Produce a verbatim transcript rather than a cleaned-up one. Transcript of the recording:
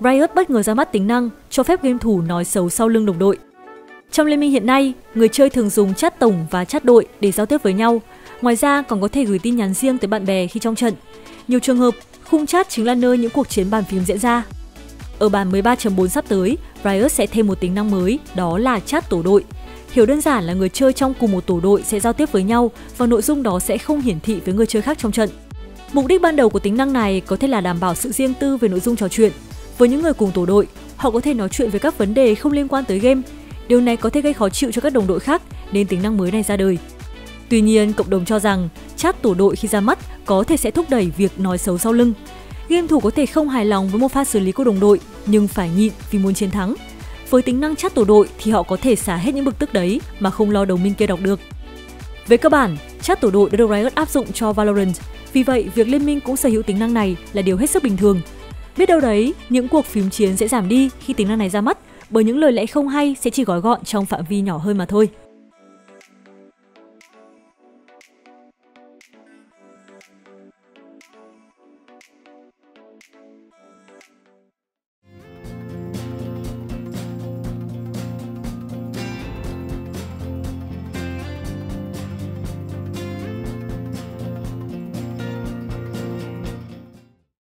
Riot bất ngờ ra mắt tính năng cho phép game thủ nói xấu sau lưng đồng đội. Trong Liên minh hiện nay, người chơi thường dùng chat tổng và chat đội để giao tiếp với nhau. Ngoài ra còn có thể gửi tin nhắn riêng tới bạn bè khi trong trận. Nhiều trường hợp, khung chat chính là nơi những cuộc chiến bàn phím diễn ra. Ở bản mười ba chấm bốn sắp tới, Riot sẽ thêm một tính năng mới, đó là chat tổ đội. Hiểu đơn giản là người chơi trong cùng một tổ đội sẽ giao tiếp với nhau và nội dung đó sẽ không hiển thị với người chơi khác trong trận. Mục đích ban đầu của tính năng này có thể là đảm bảo sự riêng tư về nội dung trò chuyện. Với những người cùng tổ đội, họ có thể nói chuyện về các vấn đề không liên quan tới game. Điều này có thể gây khó chịu cho các đồng đội khác nên tính năng mới này ra đời. Tuy nhiên, cộng đồng cho rằng chat tổ đội khi ra mắt có thể sẽ thúc đẩy việc nói xấu sau lưng. Game thủ có thể không hài lòng với một pha xử lý của đồng đội nhưng phải nhịn vì muốn chiến thắng. Với tính năng chat tổ đội thì họ có thể xả hết những bực tức đấy mà không lo đồng minh kia đọc được. Về cơ bản, chat tổ đội đã được Riot áp dụng cho Valorant. Vì vậy, việc Liên minh cũng sở hữu tính năng này là điều hết sức bình thường. Biết đâu đấy, những cuộc phím chiến sẽ giảm đi khi tính năng này ra mắt, bởi những lời lẽ không hay sẽ chỉ gói gọn trong phạm vi nhỏ hơn mà thôi.